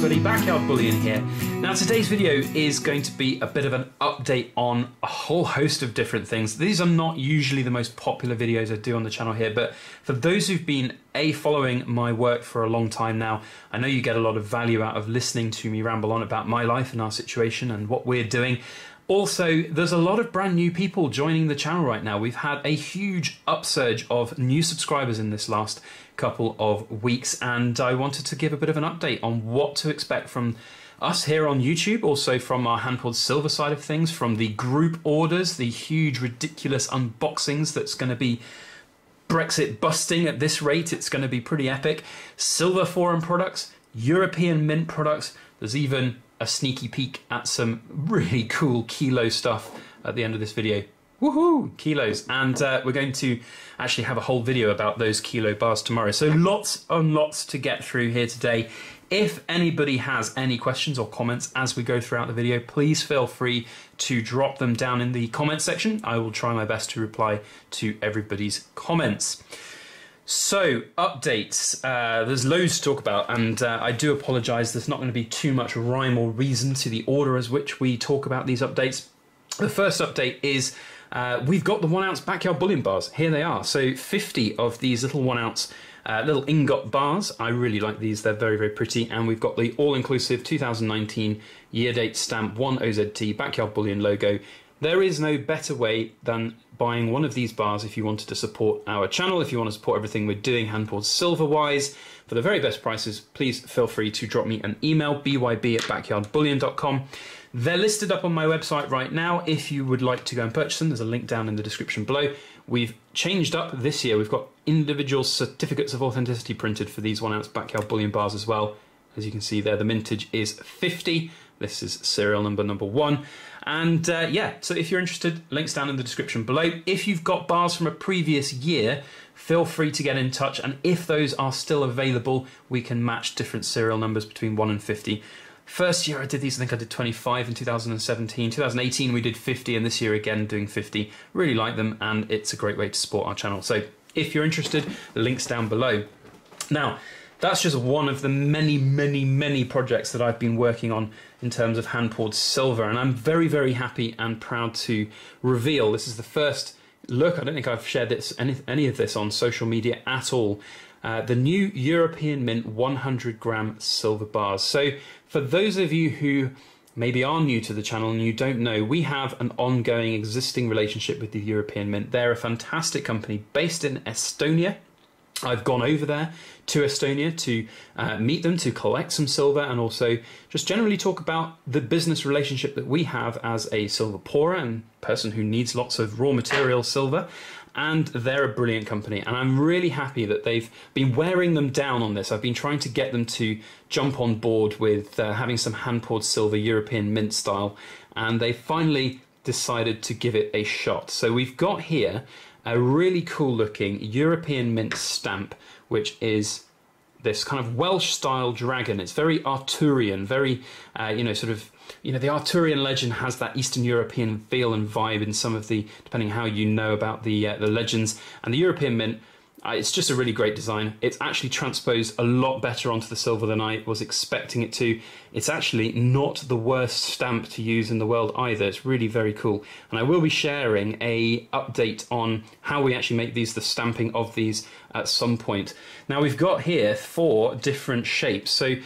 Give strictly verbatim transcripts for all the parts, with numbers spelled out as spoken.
everybody, Backyard Bullion here. Now today's video is going to be a bit of an update on a whole host of different things. These are not usually the most popular videos I do on the channel here, but for those who've been A, following my work for a long time now, I know you get a lot of value out of listening to me ramble on about my life and our situation and what we're doing. Also, there's a lot of brand new people joining the channel right now. We've had a huge upsurge of new subscribers in this last couple of weeks, and I wanted to give a bit of an update on what to expect from us here on YouTube, also from our hand-pulled silver side of things, from the group orders, the huge, ridiculous unboxings that's going to be Brexit busting at this rate. It's going to be pretty epic. Silver Forum products, European Mint products. There's even a sneaky peek at some really cool kilo stuff at the end of this video. Woohoo! Kilos. And uh, we're going to actually have a whole video about those kilo bars tomorrow. So lots and lots to get through here today. If anybody has any questions or comments as we go throughout the video, please feel free to drop them down in the comments section. I will try my best to reply to everybody's comments. So, updates. Uh, there's loads to talk about, and uh, I do apologise. There's not going to be too much rhyme or reason to the order as which we talk about these updates. The first update is uh, we've got the one ounce Backyard Bullion bars. Here they are. So, fifty of these little one ounce uh, little ingot bars. I really like these. They're very, very pretty. And we've got the all-inclusive two thousand nineteen year-date stamp one O Z T Backyard Bullion logo. There is no better way than buying one of these bars if you wanted to support our channel, if you want to support everything we're doing hand-poured silver-wise. For the very best prices, please feel free to drop me an email, b y b at backyard bullion dot com. They're listed up on my website right now if you would like to go and purchase them. There's a link down in the description below. We've changed up this year. We've got individual certificates of authenticity printed for these one ounce Backyard Bullion bars as well. As you can see there, the mintage is fifty. This is serial number number one. And uh, yeah, so if you're interested, links down in the description below. If you've got bars from a previous year, feel free to get in touch. And if those are still available, we can match different serial numbers between one and fifty. First year I did these, I think I did twenty-five in two thousand seventeen. two thousand eighteen we did fifty, and this year again doing fifty. Really like them, and it's a great way to support our channel. So if you're interested, links down below. Now, that's just one of the many, many, many projects that I've been working on in terms of hand-poured silver, and I'm very, very happy and proud to reveal this is the first look. I don't think I've shared this, any, any of this on social media at all. Uh, the new European Mint one hundred gram silver bars. So for those of you who maybe are new to the channel and you don't know, we have an ongoing existing relationship with the European Mint. They're a fantastic company based in Estonia. I've gone over there to Estonia to uh, meet them, to collect some silver, and also just generally talk about the business relationship that we have as a silver pourer and person who needs lots of raw material silver. And they're a brilliant company, and I'm really happy that they've been wearing them down on this. I've been trying to get them to jump on board with uh, having some hand-poured silver European Mint style, and they finally decided to give it a shot. So we've got here a really cool looking European Mint stamp, which is this kind of Welsh style dragon. It's very Arthurian, very, uh, you know, sort of, you know, the Arthurian legend has that Eastern European feel and vibe in some of the, depending how you know about the, uh, the legends. And the European Mint, uh, it's just a really great design. It's actually transposed a lot better onto the silver than I was expecting it to. It's actually not the worst stamp to use in the world either. It's really very cool, and I will be sharing a update on how we actually make these, the stamping of these, at some point. Now we've got here four different shapes. So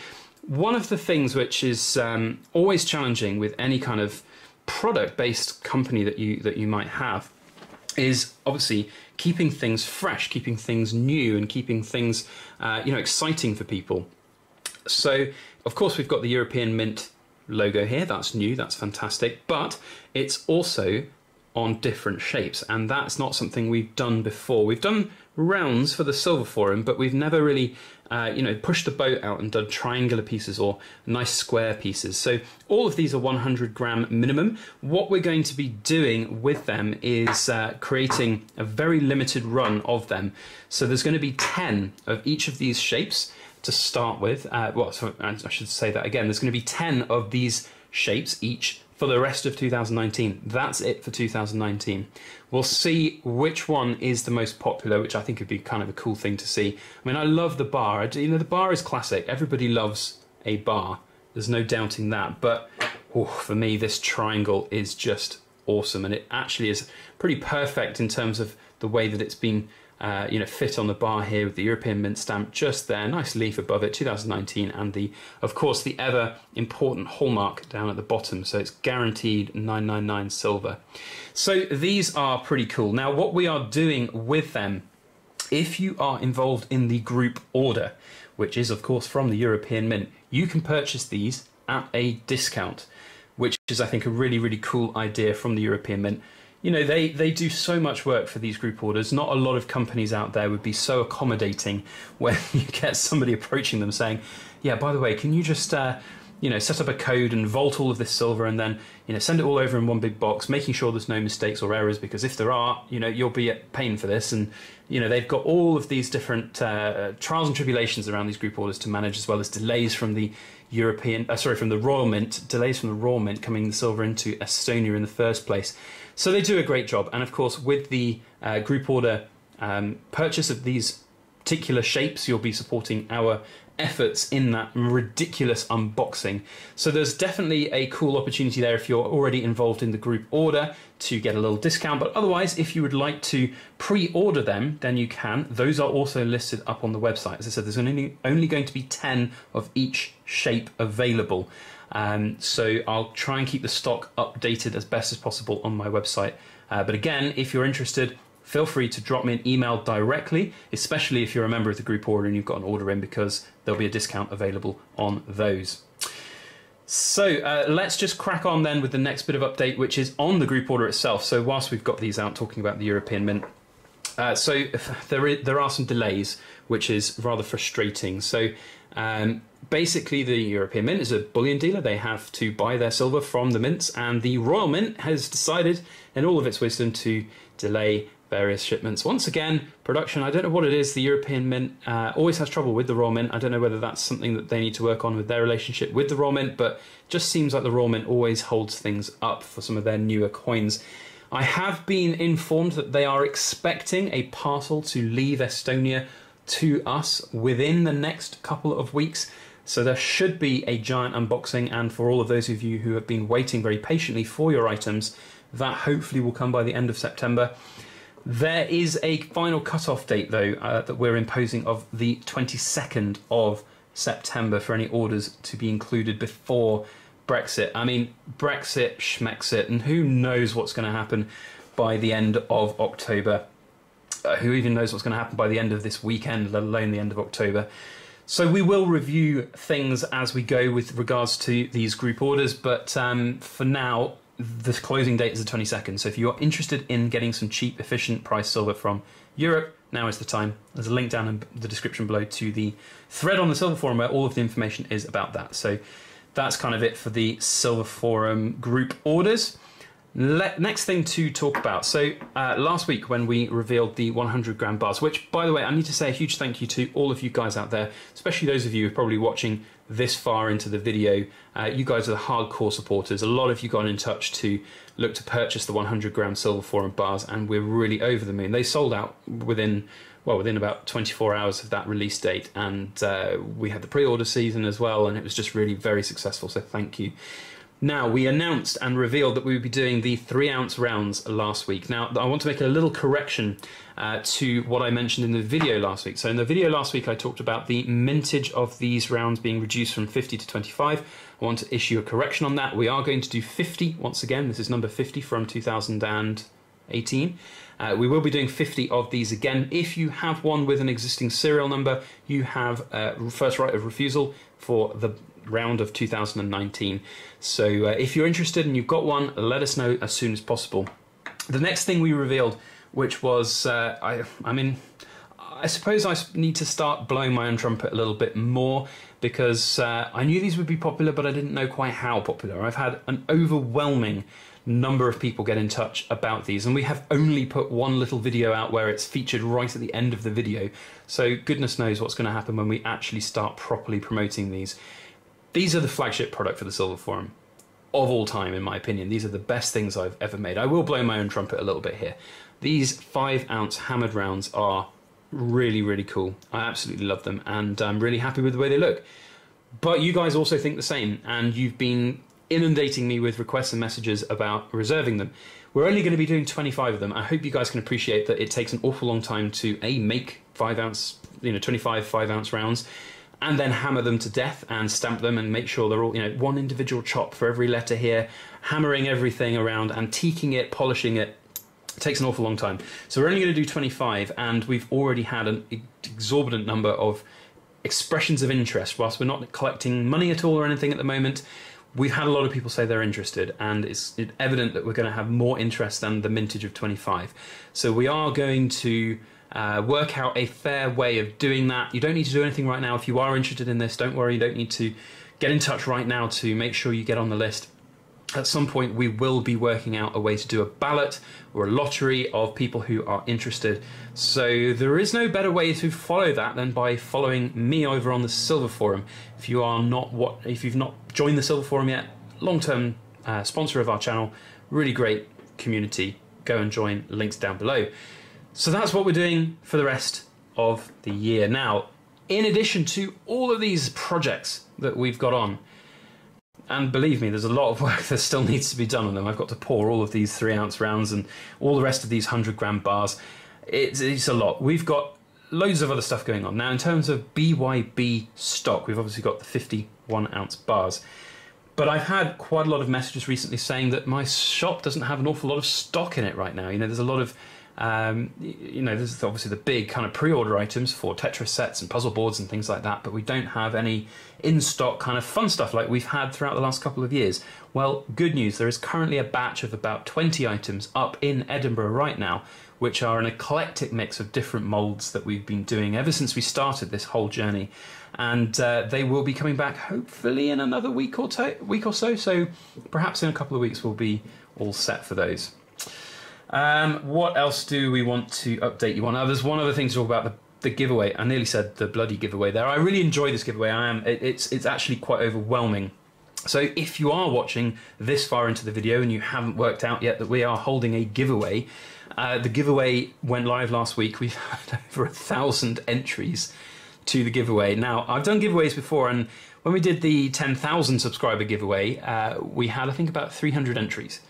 one of the things which is um, always challenging with any kind of product-based company that you that you might have is obviously keeping things fresh, keeping things new, and keeping things uh, you know, exciting for people. So of course we've got the European Mint logo here. That's new, that's fantastic, but it's also on different shapes, and that's not something we've done before. We've done rounds for the Silver Forum, but we've never really uh, you know, pushed the boat out and done triangular pieces or nice square pieces. So all of these are one hundred gram minimum. What we're going to be doing with them is uh, creating a very limited run of them. So there's going to be ten of each of these shapes to start with. Uh, well, so I should say that again. There's going to be ten of these shapes each for the rest of two thousand nineteen. That's it for two thousand nineteen. We'll see which one is the most popular, which I think would be kind of a cool thing to see. I mean, I love the bar. You know, the bar is classic. Everybody loves a bar. There's no doubting that. But oh, for me, this triangle is just awesome, and it actually is pretty perfect in terms of the way that it's been uh, you know, fit on the bar here with the European Mint stamp just there, nice leaf above it, two thousand nineteen, and the, of course, the ever important hallmark down at the bottom. So it's guaranteed nine nine nine silver. So these are pretty cool. Now what we are doing with them, if you are involved in the group order, which is of course from the European Mint, you can purchase these at a discount, which is, I think, a really, really cool idea from the European Mint. You know, they, they do so much work for these group orders. Not a lot of companies out there would be so accommodating when you get somebody approaching them saying, yeah, by the way, can you just, uh, you know, set up a code and vault all of this silver and then, you know, send it all over in one big box, making sure there's no mistakes or errors, because if there are, you know, you'll be at pain for this. And, you know, they've got all of these different uh, trials and tribulations around these group orders to manage, as well as delays from the European, uh, sorry, from the Royal Mint, delays from the Royal Mint coming the silver into Estonia in the first place. So they do a great job. And of course, with the uh, group order um, purchase of these particular shapes, you'll be supporting our efforts in that ridiculous unboxing. So there's definitely a cool opportunity there if you're already involved in the group order to get a little discount. But otherwise, if you would like to pre-order them, then you can. Those are also listed up on the website. As I said, there's only, only going to be ten of each shape available. Um, so I'll try and keep the stock updated as best as possible on my website. Uh, but again, if you're interested, feel free to drop me an email directly, especially if you're a member of the group order and you've got an order in, because there'll be a discount available on those. So uh, let's just crack on then with the next bit of update, which is on the group order itself. So whilst we've got these out talking about the European Mint, uh, so there, is, there are some delays, which is rather frustrating. So um, basically the European Mint is a bullion dealer. They have to buy their silver from the mints, and the Royal Mint has decided in all of its wisdom to delay various shipments. Once again, production, I don't know what it is. The European Mint uh, always has trouble with the Royal Mint. I don't know whether that's something that they need to work on with their relationship with the Royal Mint, but just seems like the Royal Mint always holds things up for some of their newer coins. I have been informed that they are expecting a parcel to leave Estonia to us within the next couple of weeks. So there should be a giant unboxing, and for all of those of you who have been waiting very patiently for your items, that hopefully will come by the end of September. There is a final cut-off date, though, uh, that we're imposing of the twenty-second of September for any orders to be included before Brexit. I mean, Brexit, schmexit, and who knows what's going to happen by the end of October. Uh, who even knows what's going to happen by the end of this weekend, let alone the end of October. So we will review things as we go with regards to these group orders, but um, for now, the closing date is the twenty-second, so if you're interested in getting some cheap, efficient price silver from Europe, now is the time. There's a link down in the description below to the thread on the Silver Forum where all of the information is about that. So that's kind of it for the Silver Forum group orders. Le- next thing to talk about. So uh, last week when we revealed the one hundred gram bars, which, by the way, I need to say a huge thank you to all of you guys out there, especially those of you who are probably watching this far into the video. Uh, you guys are the hardcore supporters. A lot of you got in touch to look to purchase the one hundred gram Silver Forum bars, and we're really over the moon. They sold out within, well, within about twenty-four hours of that release date, and uh, we had the pre-order season as well, and it was just really very successful, so thank you. Now, we announced and revealed that we would be doing the three ounce rounds last week. Now, I want to make a little correction uh, to what I mentioned in the video last week. So in the video last week, I talked about the mintage of these rounds being reduced from fifty to twenty-five. I want to issue a correction on that. We are going to do fifty once again. This is number fifty from two thousand eighteen. Uh, we will be doing fifty of these again. If you have one with an existing serial number, you have uh, first right of refusal for the round of two thousand nineteen. So uh, if you're interested and you've got one, let us know as soon as possible. The next thing we revealed, which was, uh, I, I mean, I suppose I need to start blowing my own trumpet a little bit more, because uh, I knew these would be popular, but I didn't know quite how popular. I've had an overwhelming number of people get in touch about these, and we have only put one little video out where it's featured right at the end of the video. So goodness knows what's going to happen when we actually start properly promoting these. These are the flagship product for the Silver Forum of all time, in my opinion. These are the best things I've ever made. I will blow my own trumpet a little bit here. These five ounce hammered rounds are really, really cool. I absolutely love them, and I'm really happy with the way they look. But you guys also think the same, and you've been inundating me with requests and messages about reserving them. We're only going to be doing twenty-five of them. I hope you guys can appreciate that it takes an awful long time to A, make five ounce, you know, twenty-five five ounce rounds, and then hammer them to death and stamp them and make sure they're all, you know, one individual chop for every letter here, hammering everything around, antiquing it, polishing it. It takes an awful long time. So we're only going to do twenty-five, and we've already had an exorbitant number of expressions of interest. Whilst we're not collecting money at all or anything at the moment, we've had a lot of people say they're interested, and it's evident that we're going to have more interest than the mintage of twenty-five. So we are going to uh, work out a fair way of doing that. You don't need to do anything right now. If you are interested in this, don't worry. You don't need to get in touch right now to make sure you get on the list. At some point, we will be working out a way to do a ballot or a lottery of people who are interested. So there is no better way to follow that than by following me over on the Silver Forum. If you are not, what if you've not joined the Silver Forum yet, long-term uh, sponsor of our channel, really great community. Go and join. Links down below. So that's what we're doing for the rest of the year. Now, in addition to all of these projects that we've got on. And believe me, there's a lot of work that still needs to be done on them. I've got to pour all of these three ounce rounds and all the rest of these hundred gram bars. It's, it's a lot. We've got loads of other stuff going on. Now, in terms of B Y B stock, we've obviously got the fifty-one ounce bars. But I've had quite a lot of messages recently saying that my shop doesn't have an awful lot of stock in it right now. You know, there's a lot of, um, you know, there's obviously the big kind of pre-order items for Tetris sets and puzzle boards and things like that, but we don't have any in-stock kind of fun stuff like we've had throughout the last couple of years. Well, good news, there is currently a batch of about twenty items up in Edinburgh right now, which are an eclectic mix of different molds that we've been doing ever since we started this whole journey. And uh, they will be coming back hopefully in another week or, week or so, so perhaps in a couple of weeks we'll be all set for those. Um, what else do we want to update you on? Now, there's one other thing to talk about, the, the giveaway. I nearly said the bloody giveaway there. I really enjoy this giveaway. I am. It, it's, it's actually quite overwhelming. So if you are watching this far into the video and you haven't worked out yet that we are holding a giveaway, uh, the giveaway went live last week. We've had over a thousand entries to the giveaway. Now, I've done giveaways before, and when we did the ten thousand subscriber giveaway, uh, we had, I think, about three hundred entries.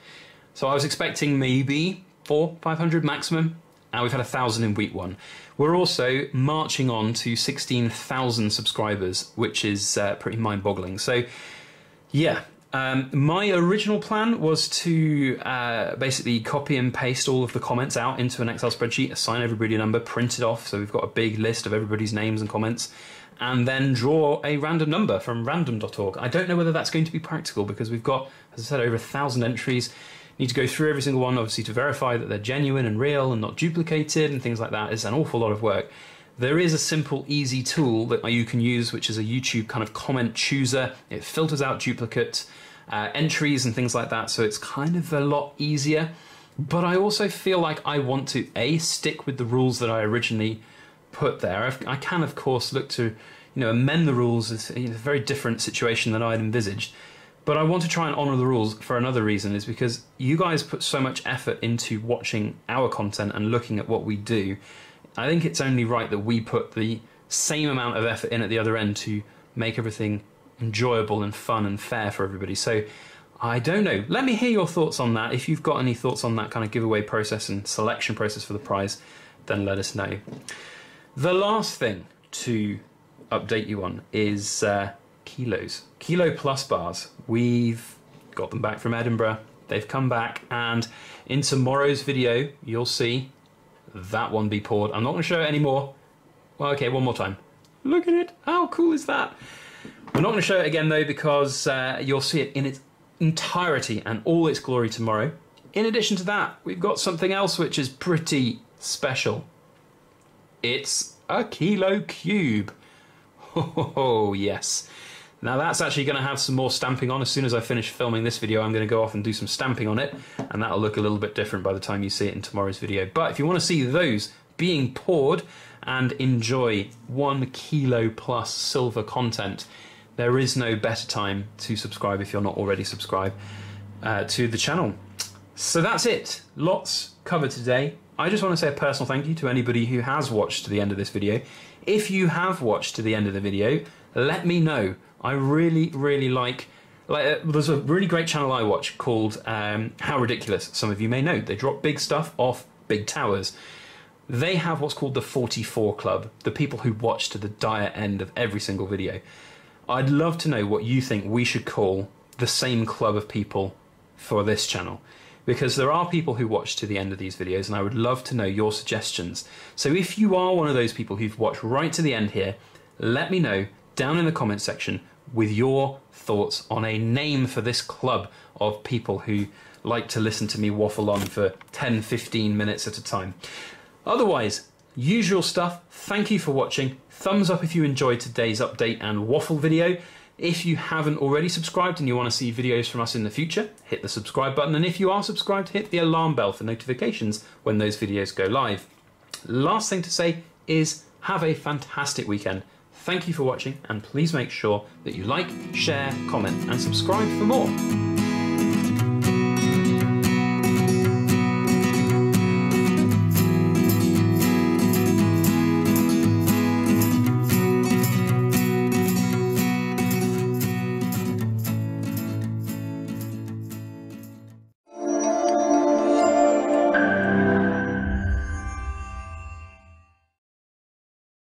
So I was expecting maybe four, five hundred maximum, and we've had a thousand in week one. We're also marching on to sixteen thousand subscribers, which is uh, pretty mind-boggling. So, yeah, um, my original plan was to uh, basically copy and paste all of the comments out into an Excel spreadsheet, assign everybody a number, print it off, so we've got a big list of everybody's names and comments, and then draw a random number from random dot org. I don't know whether that's going to be practical, because we've got, as I said, over a thousand entries. Need to go through every single one, obviously, to verify that they're genuine and real and not duplicated and things like that. It's an awful lot of work. There is a simple, easy tool that you can use, which is a YouTube kind of comment chooser. It filters out duplicate uh, entries and things like that, so it's kind of a lot easier. But I also feel like I want to, A, stick with the rules that I originally put there. I've, I can, of course, look to, you know, amend the rules. It's a very different situation than I had envisaged. But I want to try and honour the rules for another reason, is because you guys put so much effort into watching our content and looking at what we do. I think it's only right that we put the same amount of effort in at the other end to make everything enjoyable and fun and fair for everybody. So I don't know. Let me hear your thoughts on that. If you've got any thoughts on that kind of giveaway process and selection process for the prize, then let us know. The last thing to update you on is... Uh, kilos. Kilo Plus bars. We've got them back from Edinburgh. They've come back, and in tomorrow's video you'll see that one be poured. I'm not going to show it anymore. Well, okay, one more time. Look at it. How cool is that? We're not going to show it again though, because uh, you'll see it in its entirety and all its glory tomorrow. In addition to that, we've got something else which is pretty special. It's a kilo cube. Oh, yes. Now that's actually going to have some more stamping on. As soon as I finish filming this video, I'm going to go off and do some stamping on it, and that'll look a little bit different by the time you see it in tomorrow's video. But if you want to see those being poured and enjoy one kilo plus silver content, there is no better time to subscribe if you're not already subscribed uh, to the channel. So that's it. Lots covered today. I just want to say a personal thank you to anybody who has watched to the end of this video. If you have watched to the end of the video, let me know. I really, really like... like uh, there's a really great channel I watch called um, How Ridiculous. Some of you may know. They drop big stuff off big towers. They have what's called the forty-four Club, the people who watch to the dire end of every single video. I'd love to know what you think we should call the same club of people for this channel, because there are people who watch to the end of these videos, and I would love to know your suggestions. So if you are one of those people who've watched right to the end here, let me know down in the comments section with your thoughts on a name for this club of people who like to listen to me waffle on for ten, fifteen minutes at a time. Otherwise, usual stuff. Thank you for watching. Thumbs up if you enjoyed today's update and waffle video. If you haven't already subscribed and you want to see videos from us in the future, hit the subscribe button. And if you are subscribed, hit the alarm bell for notifications when those videos go live. Last thing to say is have a fantastic weekend. Thank you for watching, and please make sure that you like, share, comment, and subscribe for more.